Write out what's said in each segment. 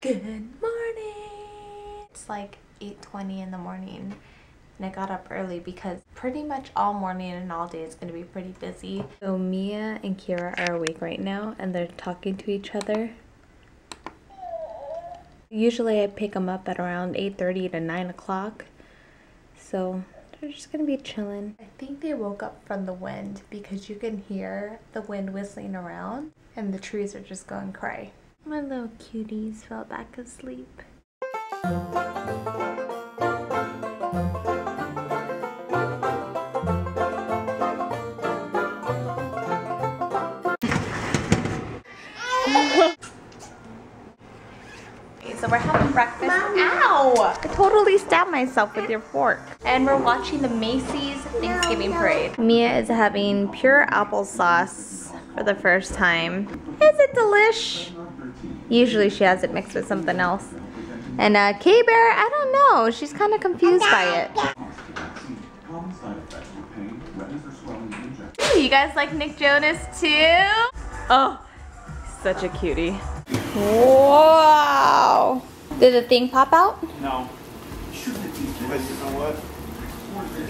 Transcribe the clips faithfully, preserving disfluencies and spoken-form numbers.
Good morning. It's like eight twenty in the morning and I got up early because pretty much all morning and all day is going to be pretty busy. So Mia and Kira are awake right now and they're talking to each other. Usually I pick them up at around eight thirty to nine o'clock. So they're just going to be chilling. I think they woke up from the wind because you can hear the wind whistling around and the trees are just going cray. My little cuties fell back asleep. Okay, so we're having breakfast. Mom. Ow! I totally stabbed myself with your fork. And we're watching the Macy's Thanksgiving no, no. Parade. Mia is having pure applesauce for the first time. Is it delish? Usually she has it mixed with something else. And uh, K-Bear, I don't know. She's kind of confused by it. Ooh, you guys like Nick Jonas too? Oh, such a cutie. Wow. Did the thing pop out? No. But you know what?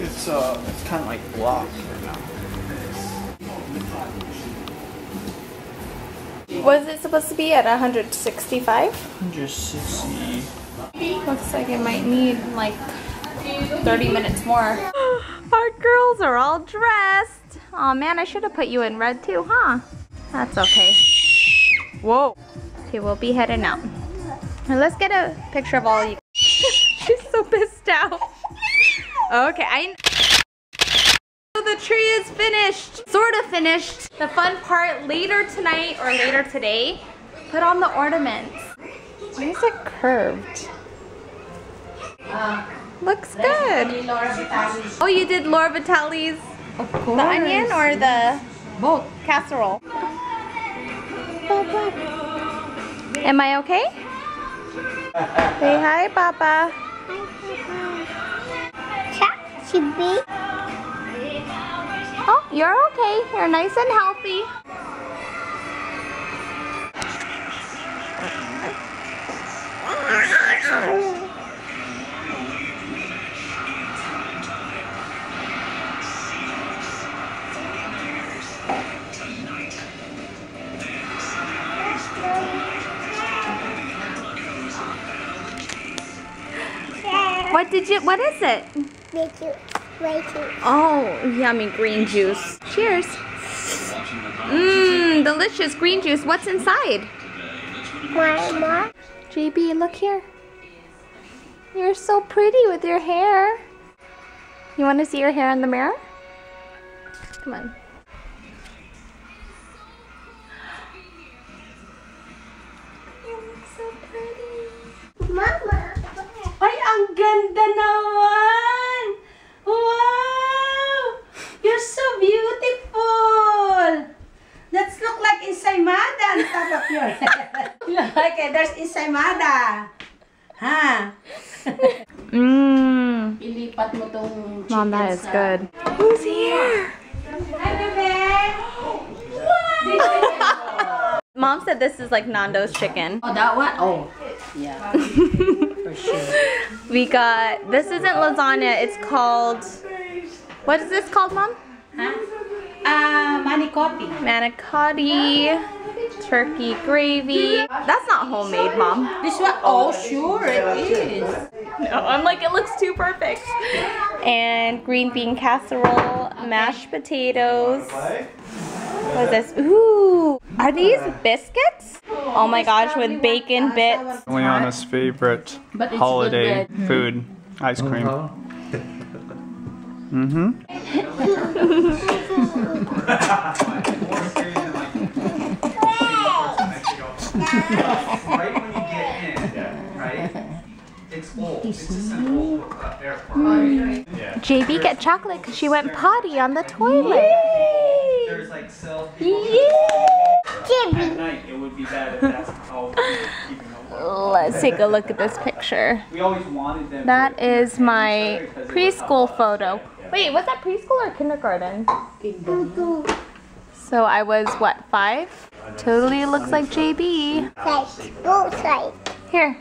It's, uh, it's kind of like blocked right now. Was it supposed to be at one sixty-five? one sixty. Looks like it might need like thirty minutes more. Our girls are all dressed. Oh man, I should have put you in red too, huh? That's okay. Whoa. Okay, we'll be heading out. Now let's get a picture of all you. She's so pissed out. Okay, I. The tree is finished, sort of finished. The fun part later tonight or later today, put on the ornaments. Why is it curved? Uh, Looks good. Oh, you did Laura Vitale's of course. The onion or the both casserole. Papa. Am I okay? Say hi, Papa. Hi, Papa. Oh, you're okay. You're nice and healthy. What did you, what is it? Thank you. Oh, yummy green juice. Cheers. Mmm, delicious green juice. What's inside? Mama. J B, look here. You're so pretty with your hair. You want to see your hair in the mirror? Come on. You look so pretty. Mama. Ay, ang ganda naman. Wow! You're so beautiful! Let's look like ensaymada on top of your head. Okay, there's ensaymada. Huh? Mmm. Ilipat mo tong chicken. Mom, that is good. Who's here? Hi, baby! Wow! Mom said this is like Nando's chicken. Oh, that one? Oh. Yeah. For sure. We got, this isn't lasagna, it's called, what is this called, Mom? Huh? Uh, manicotti. Manicotti, turkey gravy. That's not homemade, Mom. This one, oh sure it is. No, I'm like, it looks too perfect. And green bean casserole, mashed potatoes. What is this? Ooh, are these biscuits? Oh my gosh, with bacon bits. Julianna's favorite holiday food, ice cream. Mm-hmm. J B get chocolate because she went potty on the toilet. There's like self people. At night it would be bad if that's all keeping up. Let's take a look at this picture. We always wanted them. That is my preschool photo. Wait, was that preschool or kindergarten? So I was what, five? Totally looks like J B. Looks like. Here,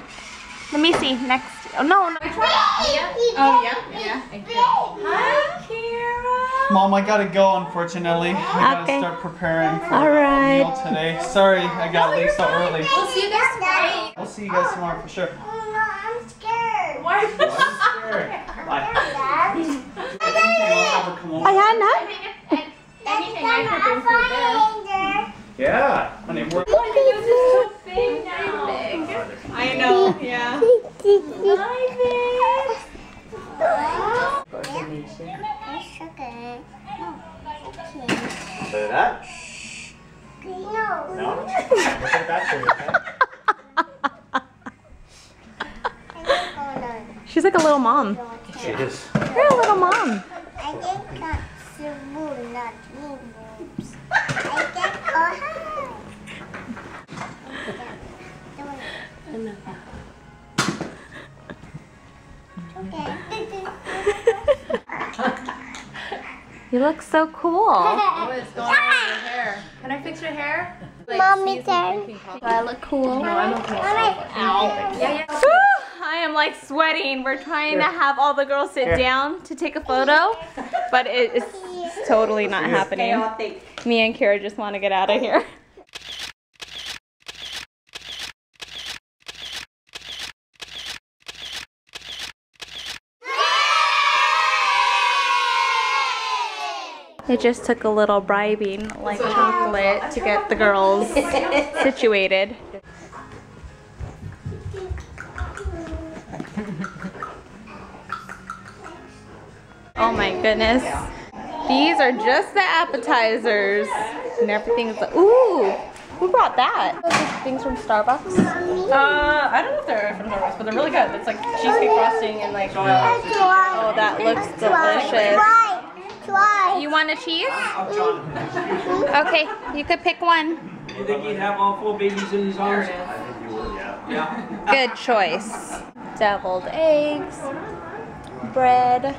let me see. Next. Oh no, no. Yeah. Oh yeah, yeah. Hi, Kira. Mom, I gotta go. Unfortunately, I okay. gotta start preparing for All right. meal today. Sorry, I gotta no, leave so early. We'll see you guys tomorrow. We'll see you guys tomorrow for sure. Oh no, I'm scared. Why? Are you scared? Bye. I had not. Yeah, I mean, we're oh, this is so big now. Big. I know, yeah. Hi, babe. That's okay. No. So that? No. No? Look at that She's like a little mom. She is. You're a little mom. I think that's the moon, not me. You look so cool. What is going on with your hair? Can I fix your hair? Like, Mommy's hair. Do I look cool? No, I'm okay. Ow. Yeah, yeah. I am like sweating. We're trying yeah. to have all the girls sit yeah. down to take a photo, but it is totally not happening. Me and Kira just want to get out of here. It just took a little bribing, like chocolate, to get the girls situated. Oh my goodness. These are just the appetizers. And everything's like, ooh, who brought that? Those things from Starbucks? Uh, I don't know if they're from Starbucks, but they're really good. It's like cheesecake frosting and like, oh, that looks delicious. You want a cheese? Okay, you could pick one. You think you'd have all four babies in his arms? I think you would, yeah. Good choice. Deviled eggs, bread.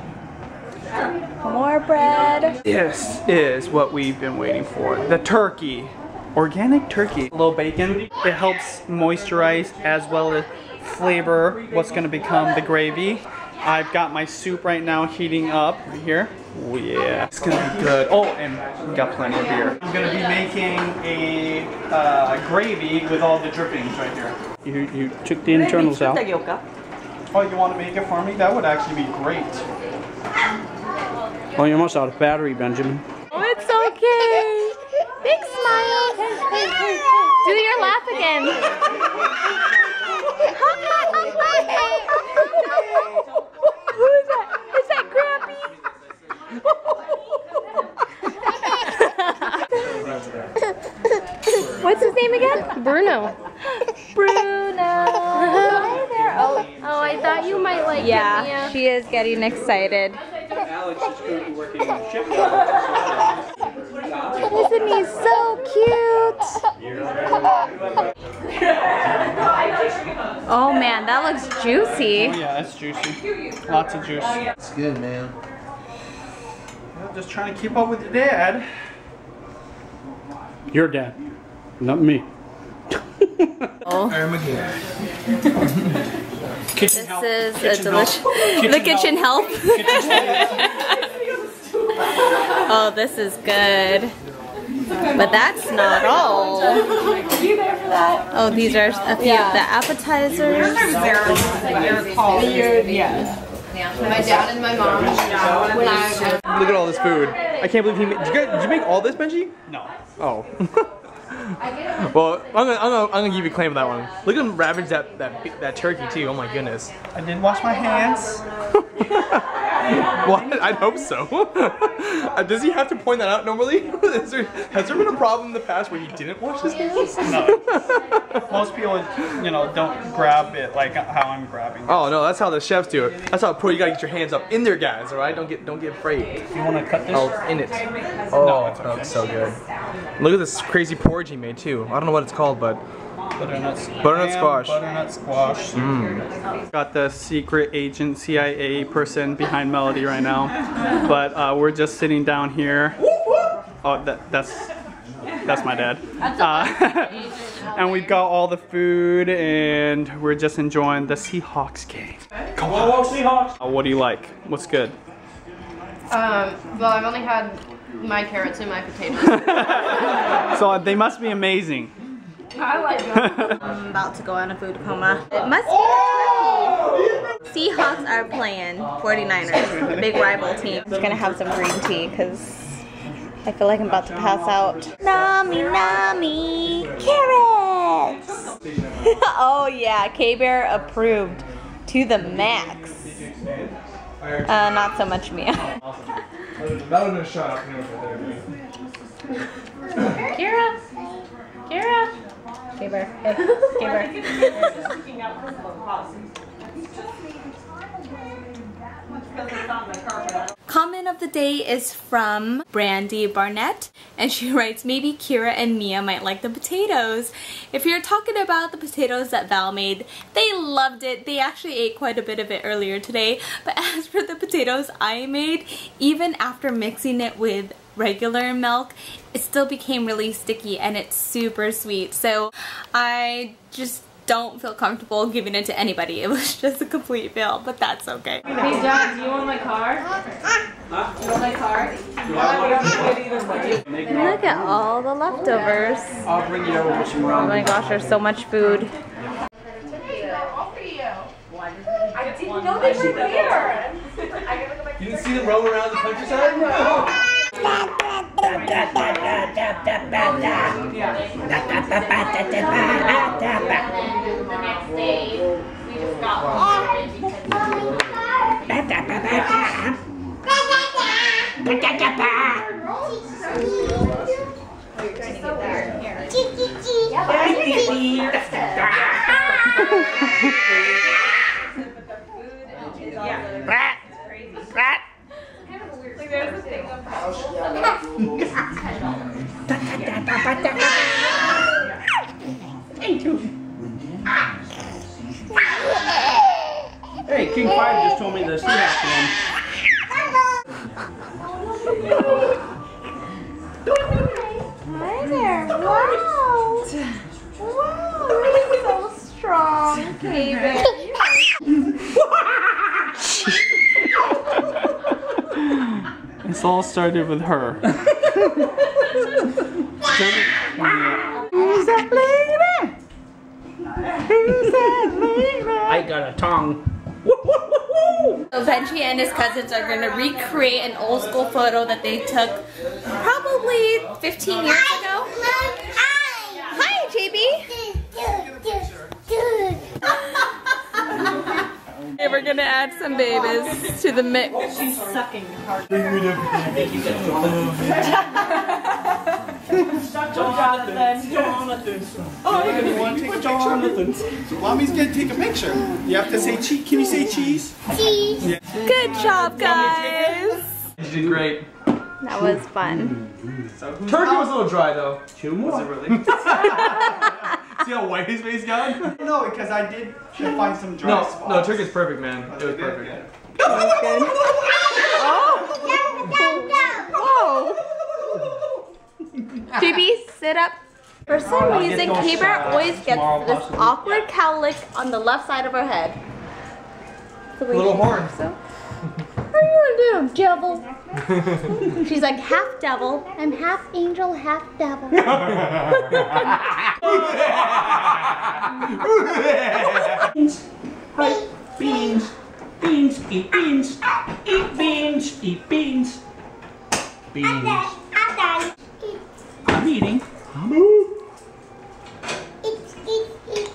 More bread. This is what we've been waiting for. The turkey. Organic turkey. A little bacon. It helps moisturize as well as flavor what's going to become the gravy. I've got my soup right now heating up right here. Oh yeah. It's going to be good. Oh, and we got plenty of beer. I'm going to be making a uh, gravy with all the drippings right here. You, you took the internals out. Oh, you want to make it for me? That would actually be great. Oh, you're almost out of battery, Benjamin. Oh, it's okay. Big smile. Do your laugh again. Who is that? Is that Grampy? What's his name again? Bruno. Bruno. Oh, oh, I thought you might like it. Yeah, she is getting excited. Alex is going to be working on chip. Isn't he so cute? Oh man, that looks juicy. Oh, yeah, that's juicy. Lots of juice. It's good, man. I'm just trying to keep up with your dad. Your dad, not me. Oh. I'm again. Kitchen this help. is kitchen a delicious. The kitchen help. Oh, this is good. But that's not all. Oh, these are a few yeah. of the appetizers. Yeah. My dad and my mom. Look at all this food. I can't believe he made. Did you, guys, did you make all this, Benji? No. Oh. Well, I'm gonna, I'm, gonna, I'm gonna give you a claim for that one. Look at him ravage that, that, that turkey too, oh my goodness. I didn't wash my hands. What? I'd hope so. Does he have to point that out normally? Is there, has there been a problem in the past where he didn't wash his hands? No. Most people, you know, don't grab it like how I'm grabbing it. Oh no, that's how the chefs do it. That's how pro, you gotta get your hands up in there, guys, alright? Don't get don't get afraid. You wanna cut this? Oh, in it. Oh, no, it's okay. Oh, it's so good. Look at this crazy porridge he made too. I don't know what it's called, but butternut squash. Butternut squash. Butternut squash. Mm. Got the secret agent C I A person behind Melody right now, but uh, we're just sitting down here. Oh, that, that's That's my dad. Uh, and we got all the food and we're just enjoying the Seahawks game. Go on, Seahawks! Uh, what do you like? What's good? Um, well, I've only had my carrots and my potatoes. So they must be amazing. I like them. I'm about to go on a food coma. It must be. Oh! Seahawks are playing forty-niners, a big rival team. I'm just gonna have some green tea because I feel like I'm about to pass out. Nami nami carrots. Oh yeah, K-Bear approved to the max. Uh, not so much me. Kira. Kira. Gaber. Hey, Gaber. Comment of the day is from Brandy Barnett, and she writes, maybe Kira and Mia might like the potatoes. If you're talking about the potatoes that Val made, they loved it. They actually ate quite a bit of it earlier today. But as for the potatoes I made, even after mixing it with regular milk, it still became really sticky and it's super sweet. So I just don't feel comfortable giving it to anybody. It was just a complete fail, but that's okay. Hey John, do you want my car? Huh? Do you want my car? Look at all the leftovers. I'll bring you over some ramen. Oh my gosh, there's so much food. I didn't know they were there. You didn't see them roll around the countryside? No. Yeah. Thank you. Hey, King Five just told me this. Hi there. Wow. Wow. You're so strong, Kevin. This all started with her. Who's that lady? Who's that lady? I got a tongue. So Benji and his cousins are going to recreate an old school photo that they took probably fifteen years ago. Hi, J B. Okay, we're gonna add some babies to the mix. She's sucking hard. Jonathan. Jonathan. Oh, you're gonna want to take a Jonathan. So mommy's gonna take a picture. You have to say cheese. Can you say cheese? Cheese. Yeah. Good job, guys. You did great. That was fun. Turkey was a little dry though. Two more. Was it really? See how white his face got? No, because I did find some dry no, spots. No, turkey's perfect, man. It was perfect. Yeah. Oh. J B, sit up. For some reason, K-Bear always gets this awkward cowlick on the left side of her head. Little horn. So. What are you gonna do, devil? She's like half devil. I'm half angel, half devil. Beans, beans, beans, eat beans, eat beans, eat beans, beans. I'm eating.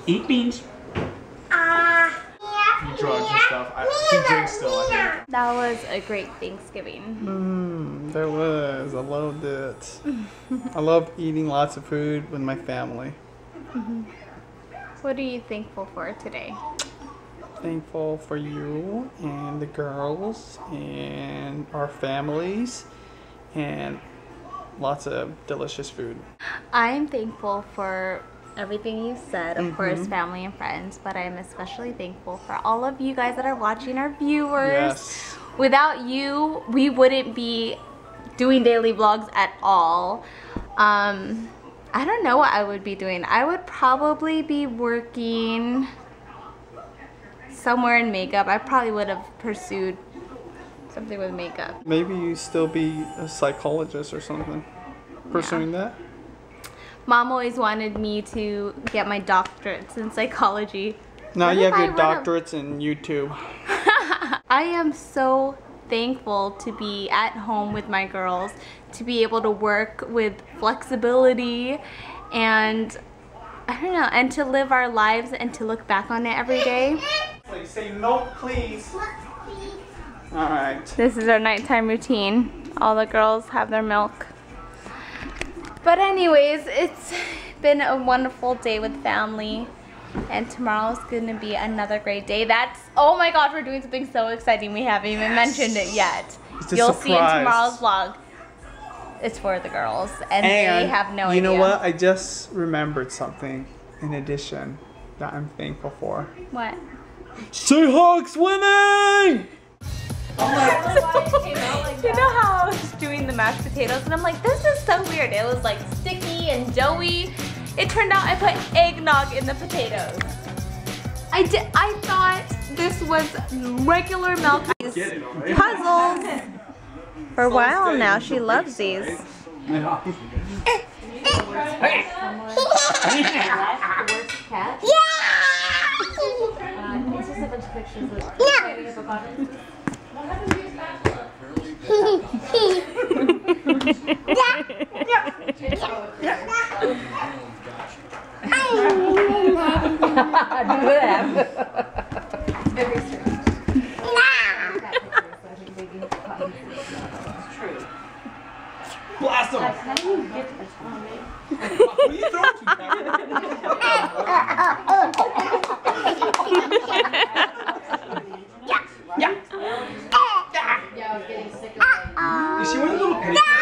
Eat beans. Drugs and stuff. I, he drinks still, I think. That was a great Thanksgiving. Mmm, there was. I loved it. I love eating lots of food with my family. Mm-hmm. What are you thankful for today? Thankful for you and the girls and our families and lots of delicious food. I'm thankful for everything you said, of mm-hmm. course, family and friends, but I'm especially thankful for all of you guys that are watching, our viewers. Yes. Without you, we wouldn't be doing daily vlogs at all. Um, I don't know what I would be doing. I would probably be working somewhere in makeup. I probably would have pursued something with makeup. Maybe you still be a psychologist or something, pursuing yeah. that? Mom always wanted me to get my doctorates in psychology. Now what you have I your doctorates in YouTube. I am so thankful to be at home with my girls, to be able to work with flexibility and I don't know, and to live our lives and to look back on it every day. So say milk please. Milk please. All right. This is our nighttime routine. All the girls have their milk. But anyways, it's been a wonderful day with family, and tomorrow's gonna be another great day. That's, oh my god, we're doing something so exciting. We haven't even yes. mentioned it yet. It's a You'll surprise. see in tomorrow's vlog. It's for the girls, and, and they have no you idea. You know what? I just remembered something in addition that I'm thankful for. What? Seahawks winning! Oh my you know how I was doing the mashed potatoes and I'm like, this is so weird. It was like sticky and doughy. It turned out I put eggnog in the potatoes. I did. I thought this was regular milk. Puzzles. For a while now, she loves these. Yeah. Blast them! How do you get this one? What are you throwing? Yeah, yeah. Yeah, I was getting sick of it. Is she one of the little